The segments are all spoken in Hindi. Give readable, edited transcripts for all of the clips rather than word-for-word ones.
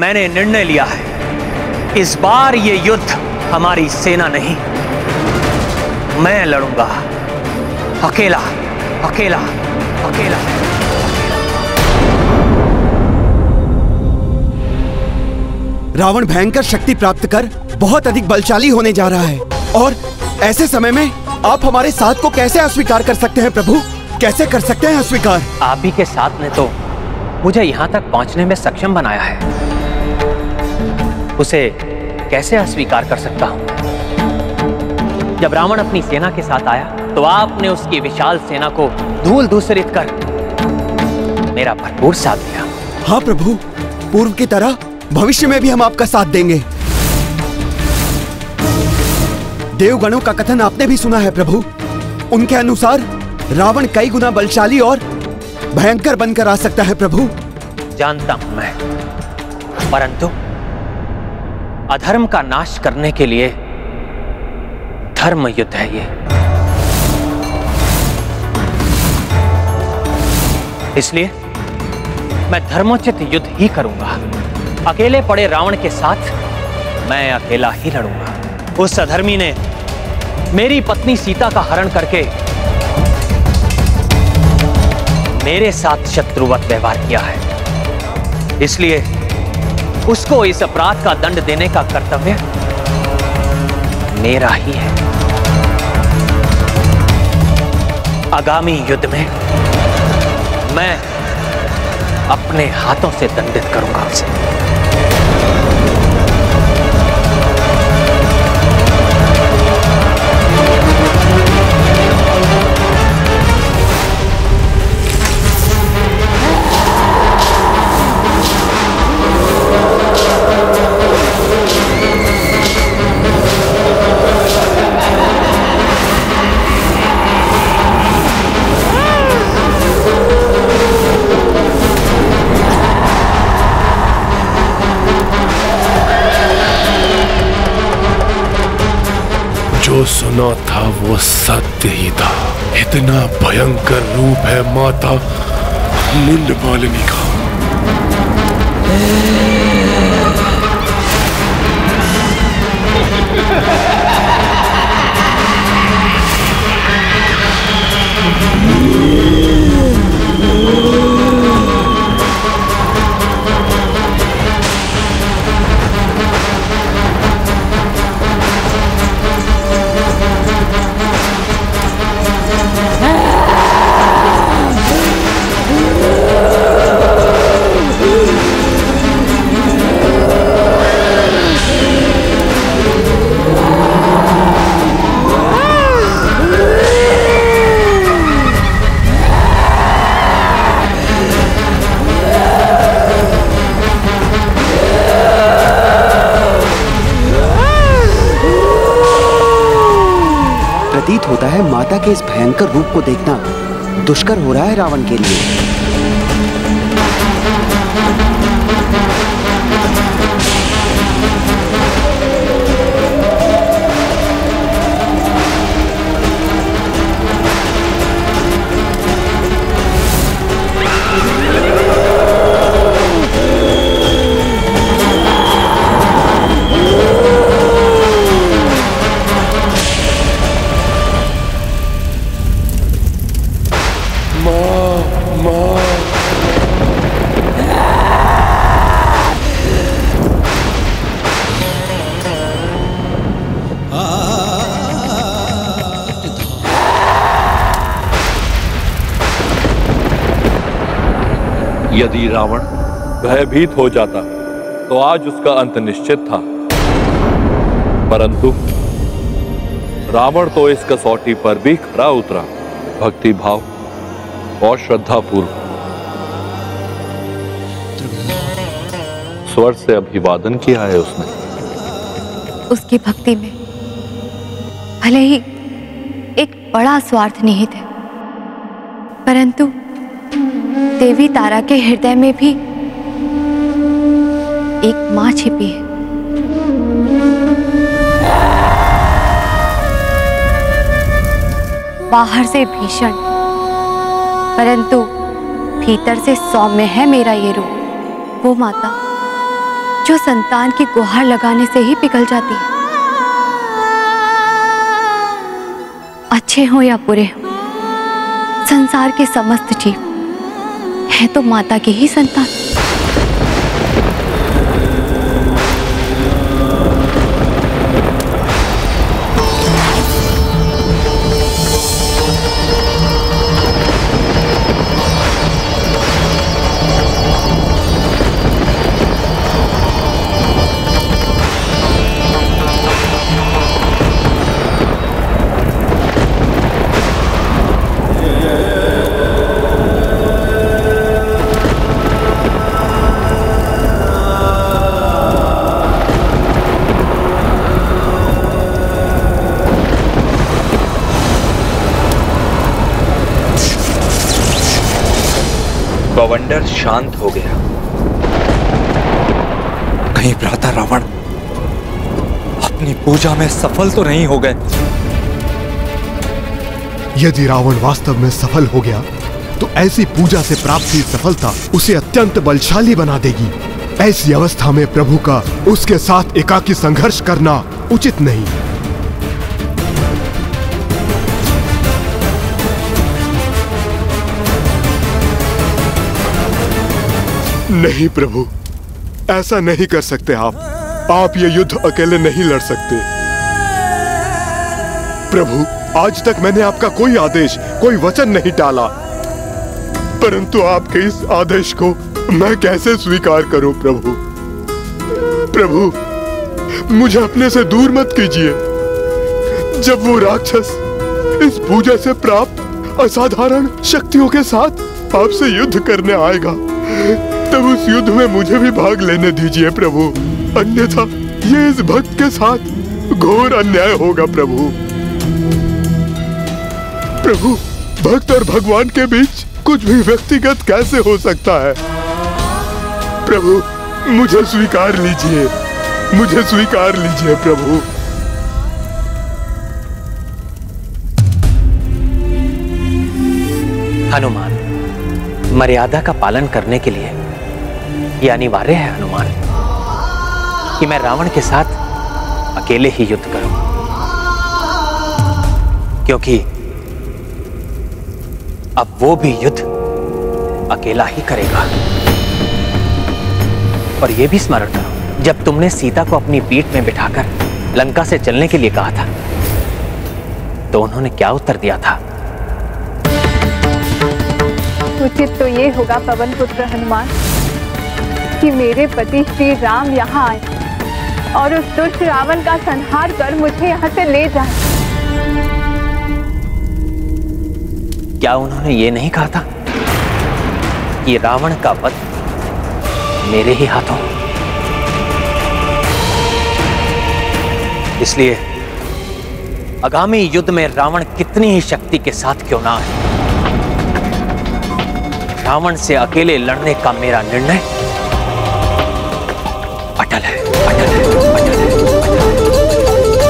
मैंने निर्णय लिया है, इस बार ये युद्ध हमारी सेना नहीं, मैं लड़ूंगा अकेला अकेला अकेला। रावण भयंकर शक्ति प्राप्त कर बहुत अधिक बलशाली होने जा रहा है और ऐसे समय में आप हमारे साथ को कैसे अस्वीकार कर सकते हैं प्रभु? कैसे कर सकते हैं अस्वीकार? आप ही के साथ ने तो मुझे यहाँ तक पहुँचने में सक्षम बनाया है, उसे कैसे अस्वीकार कर सकता हूं? जब रावण अपनी सेना के साथ आया तो आपने उसकी विशाल सेना को धूल धूसरित कर मेरा भरपूर साथ दिया। हाँ प्रभु, पूर्व की तरह भविष्य में भी हम आपका साथ देंगे। देवगणों का कथन आपने भी सुना है प्रभु, उनके अनुसार रावण कई गुना बलशाली और भयंकर बनकर आ सकता है प्रभु। जानता हूं मैं, परंतु अधर्म का नाश करने के लिए धर्म युद्ध है ये, इसलिए मैं धर्मोचित युद्ध ही करूंगा। अकेले पड़े रावण के साथ मैं अकेला ही लड़ूंगा। उस अधर्मी ने मेरी पत्नी सीता का हरण करके मेरे साथ शत्रुवत व्यवहार किया है, इसलिए उसको इस अपराध का दंड देने का कर्तव्य मेरा ही है। आगामी युद्ध में मैं अपने हाथों से दंडित करूंगा उसे। जो सुना था वो सत्य ही था। इतना भयंकर रूप है माता मुंडमालिनी का। प्रतीत होता है माता के इस भयंकर रूप को देखना दुष्कर हो रहा है रावण के लिए। यदि रावण भयभीत हो जाता तो आज उसका अंत निश्चित था, परंतु रावण तो इस कसौटी पर भी खरा उतरा भक्ति भाव और श्रद्धापूर्वक। स्वर्ग से अभिवादन किया है उसने। उसकी भक्ति में भले ही एक बड़ा स्वार्थ निहित है, परंतु देवी तारा के हृदय में भी एक मां छिपी है। बाहर से भीषण परंतु भीतर से सौम्य है मेरा ये रूप। वो माता जो संतान की गुहार लगाने से ही पिघल जाती है। अच्छे हो या बुरे हो, संसार के समस्त जीव हैं तो माता की ही संतान। गवंडर शांत हो गया। कहीं भ्राता रावण अपनी पूजा में सफल तो नहीं हो गए? यदि रावण वास्तव में सफल हो गया तो ऐसी पूजा से प्राप्त हुई सफलता उसे अत्यंत बलशाली बना देगी। ऐसी अवस्था में प्रभु का उसके साथ एकाकी संघर्ष करना उचित नहीं। नहीं प्रभु, ऐसा नहीं कर सकते आप ये युद्ध अकेले नहीं लड़ सकते। प्रभु, आज तक मैंने आपका कोई आदेश, कोई वचन नहीं टाला, परंतु आपके इस आदेश को मैं कैसे स्वीकार करूं प्रभु? प्रभु, मुझे अपने से दूर मत कीजिए। जब वो राक्षस इस पूजा से प्राप्त असाधारण शक्तियों के साथ आपसे युद्ध करने आएगा तब उस युद्ध में मुझे भी भाग लेने दीजिए प्रभु, अन्यथा ये इस भक्त के साथ घोर अन्याय होगा प्रभु। प्रभु, भक्त और भगवान के बीच कुछ भी व्यक्तिगत कैसे हो सकता है? प्रभु, मुझे स्वीकार लीजिए, मुझे स्वीकार लीजिए प्रभु। हनुमान, मर्यादा का पालन करने के लिए यह अनिवार्य है हनुमान कि मैं रावण के साथ अकेले ही युद्ध करूं, क्योंकि अब वो भी युद्ध अकेला ही करेगा। और यह भी स्मरण करो, जब तुमने सीता को अपनी पीठ में बिठाकर लंका से चलने के लिए कहा था तो उन्होंने क्या उत्तर दिया था? उचित तो ये होगा पवन पुत्र हनुमान कि मेरे पति श्री राम यहाँ आए और उस दुष्ट रावण का संहार कर मुझे यहाँ से ले जाए। क्या उन्होंने ये नहीं कहा था कि रावण का वध मेरे ही हाथों, इसलिए आगामी युद्ध में रावण कितनी ही शक्ति के साथ क्यों ना आए, रावण से अकेले लड़ने का मेरा निर्णय अटल है, अटल है, अटल है, अटल है।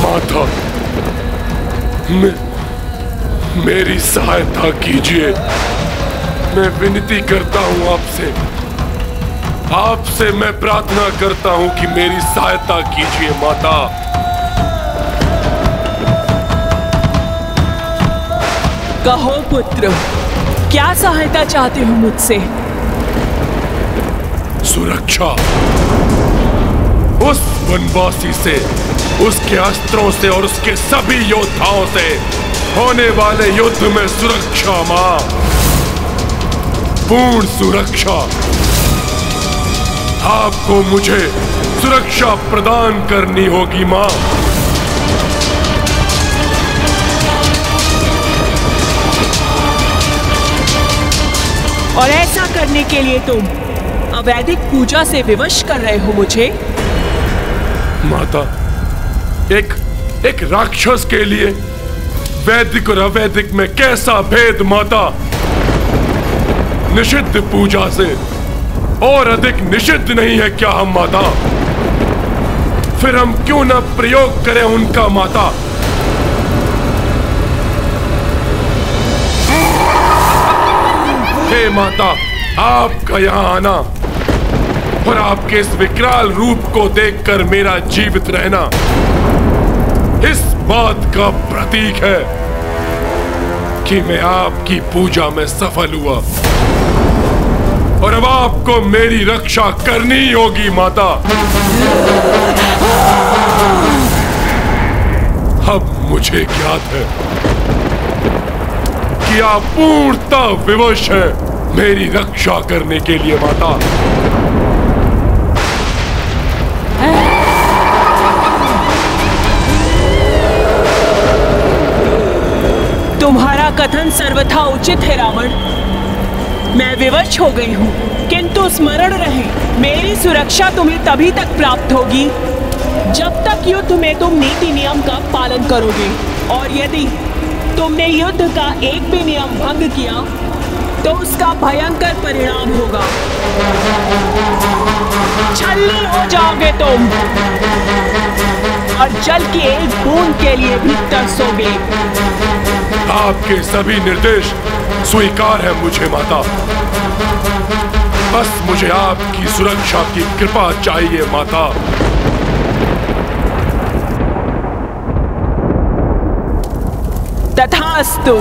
माता, मेरी सहायता कीजिए। मैं विनती करता हूं आपसे, आपसे मैं प्रार्थना करता हूं कि मेरी सहायता कीजिए माता। कहो पुत्र, क्या सहायता चाहते हो मुझसे? सुरक्षा, उस वनवासी से, उसके अस्त्रों से और उसके सभी योद्धाओं से होने वाले युद्ध में सुरक्षा मां, पूर्ण सुरक्षा। आपको मुझे सुरक्षा प्रदान करनी होगी मां। और ऐसा करने के लिए तुम अवैधिक पूजा से विवश कर रहे हो मुझे। माता, एक राक्षस के लिए वैदिक और अवैधिक में कैसा भेद माता? निषिद्ध पूजा से और अधिक निषिद्ध नहीं है क्या हम माता? फिर हम क्यों न प्रयोग करें उनका माता। हे माता, आपका यहाँ आना और आपके इस विकराल रूप को देखकर मेरा जीवित रहना इस बात का प्रतीक है कि मैं आपकी पूजा में सफल हुआ और अब आपको मेरी रक्षा करनी होगी माता। अब मुझे ज्ञात है कि आप पूर्णता विवश है मेरी रक्षा करने के लिए माता। तुम्हारा कथन सर्वथा उचित है रावण, मैं विवश हो गई हूँ, किंतु स्मरण रहे मेरी सुरक्षा तुम्हें तभी तक प्राप्त होगी जब तक युद्ध में तुम नीति नियम का पालन करोगे, और यदि तुमने युद्ध का एक भी नियम भंग किया तो उसका भयंकर परिणाम होगा, छलनी हो जाओगे तुम और जल की एक बूंद के लिए भी तरसोगे। आपके सभी निर्देश स्वीकार है मुझे माता, बस मुझे आपकी सुरक्षा की कृपा चाहिए माता। तथास्तु।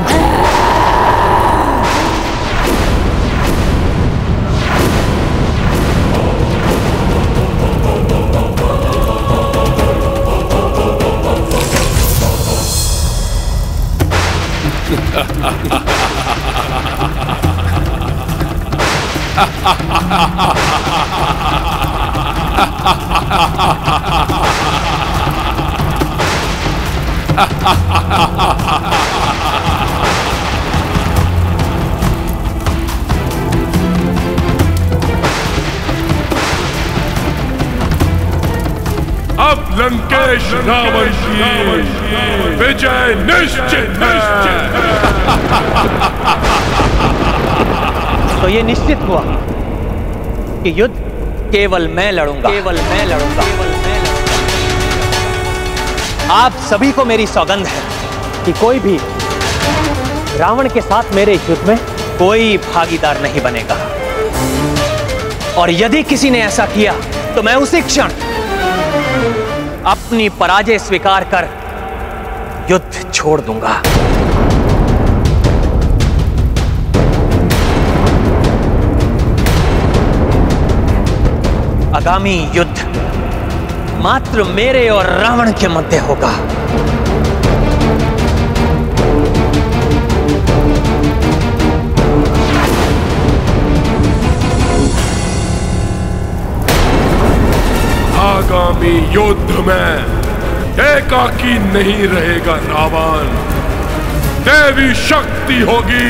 अब लंकेश रावण की विजय निश्चित है। तो ये निश्चित हुआ कि युद्ध केवल मैं लड़ूंगा, केवल मैं लड़ूंगा, केवल मैं लड़ूंगा। आप सभी को मेरी सौगंध है कि कोई भी रावण के साथ मेरे युद्ध में कोई भागीदार नहीं बनेगा, और यदि किसी ने ऐसा किया तो मैं उसी क्षण अपनी पराजय स्वीकार कर युद्ध छोड़ दूंगा। आगामी युद्ध मात्र मेरे और रावण के मध्य होगा। आगामी युद्ध में एकाकी नहीं रहेगा रावण, देवी शक्ति होगी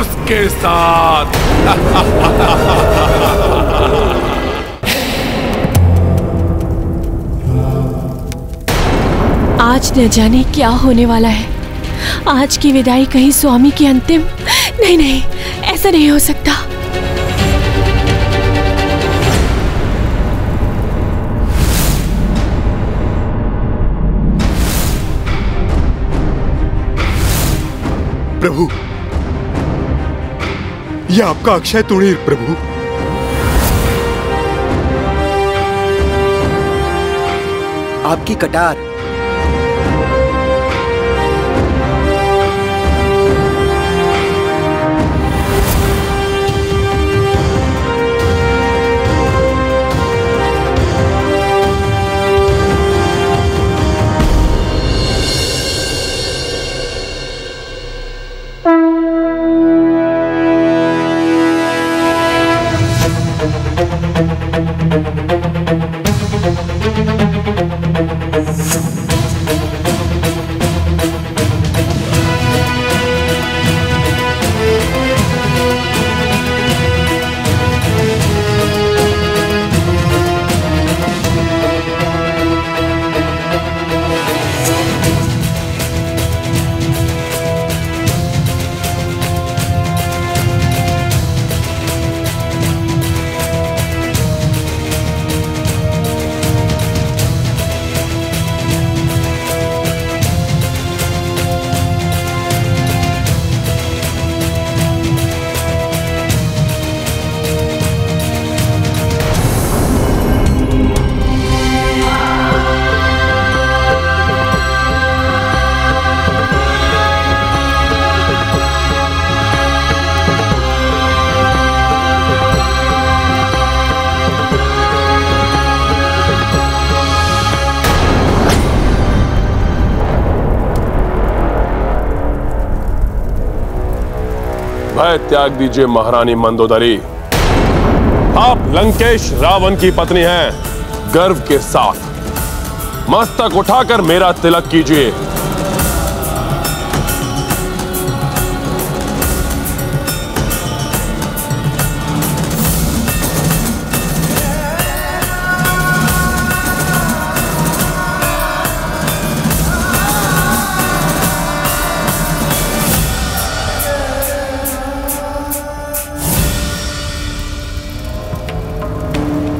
उसके साथ। आज न जाने क्या होने वाला है। आज की विदाई कहीं स्वामी की अंतिम नहीं, नहीं ऐसा नहीं हो सकता। प्रभु, यह आपका अक्षय तूणीर प्रभु। आपकी कटार भय त्याग दीजिए महारानी मंदोदरी। आप लंकेश रावण की पत्नी हैं। गर्व के साथ मस्तक उठाकर मेरा तिलक कीजिए।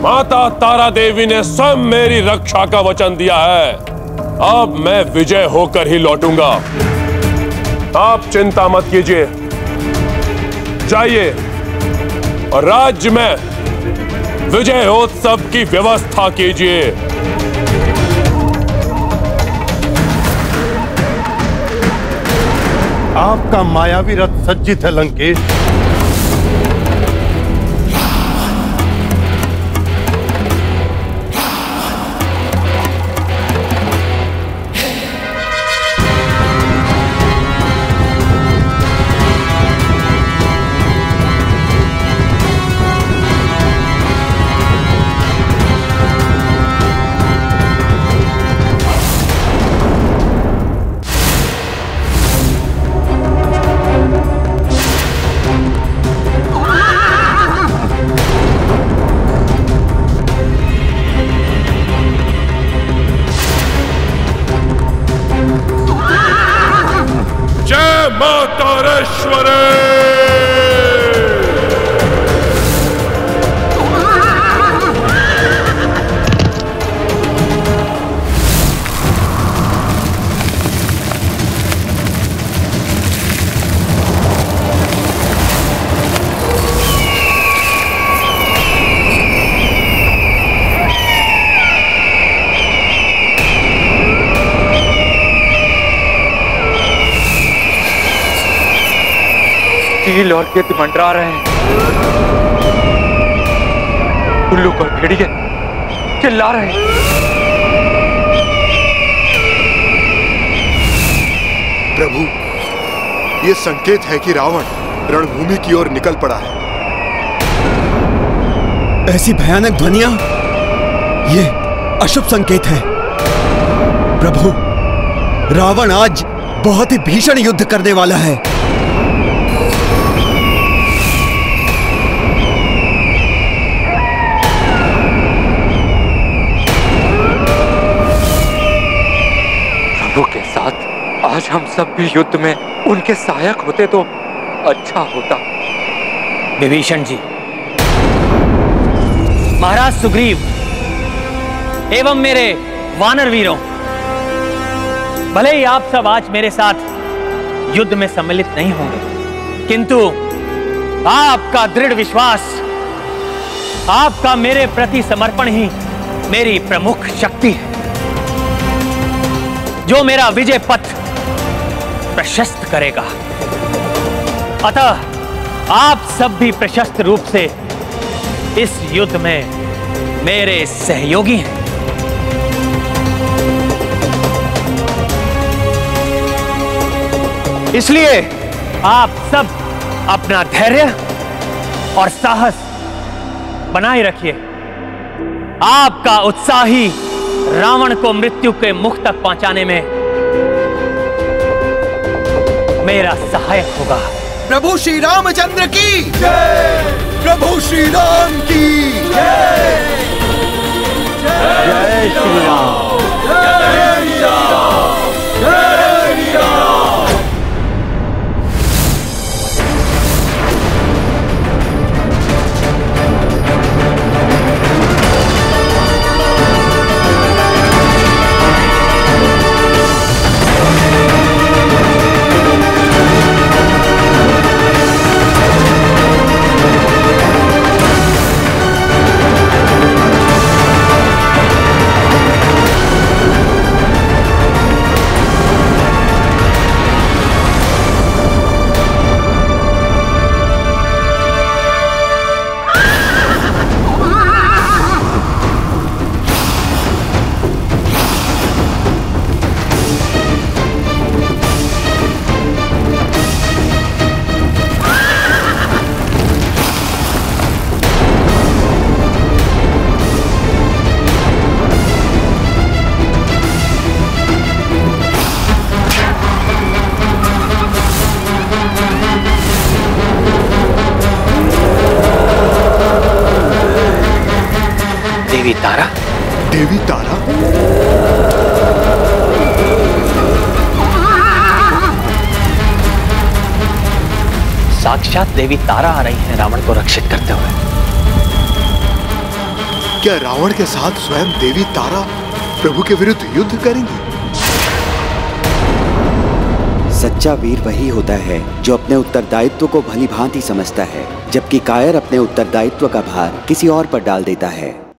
माता तारा देवी ने स्वयं मेरी रक्षा का वचन दिया है। अब मैं विजय होकर ही लौटूंगा। आप चिंता मत कीजिए, जाइए और राज्य में विजयोत्सव की व्यवस्था कीजिए। आपका मायावी रथ सज्जित है लंकेश। और कीर्ति मंडरा रहे हैं, उल्लू पर भेड़िए चिल्ला रहे हैं। प्रभु, यह संकेत है कि रावण रणभूमि की ओर निकल पड़ा है। ऐसी भयानक ध्वनियां ये अशुभ संकेत है। प्रभु, रावण आज बहुत ही भीषण युद्ध करने वाला है। आज हम सब भी युद्ध में उनके सहायक होते तो अच्छा होता। विभीषण जी, महाराज सुग्रीव एवं मेरे वानर वीरों, भले ही आप सब आज मेरे साथ युद्ध में सम्मिलित नहीं होंगे, किंतु आपका दृढ़ विश्वास, आपका मेरे प्रति समर्पण ही मेरी प्रमुख शक्ति है, जो मेरा विजय पथ प्रशस्त करेगा। अतः आप सब भी प्रशस्त रूप से इस युद्ध में मेरे सहयोगी हैं। इसलिए आप सब अपना धैर्य और साहस बनाए रखिए। आपका उत्साह ही रावण को मृत्यु के मुख तक पहुंचाने में मेरा सहायक होगा। प्रभु श्री रामचंद्र की जय। प्रभु श्री राम की जय। जय श्री राम। जय राम। जय तारा? देवी तारा? साक्षात देवी तारा आ रही है रावण को रक्षित करते हुए। क्या रावण के साथ स्वयं देवी तारा प्रभु के विरुद्ध युद्ध करेंगी? सच्चा वीर वही होता है जो अपने उत्तरदायित्व को भली भांति समझता है, जबकि कायर अपने उत्तरदायित्व का भार किसी और पर डाल देता है।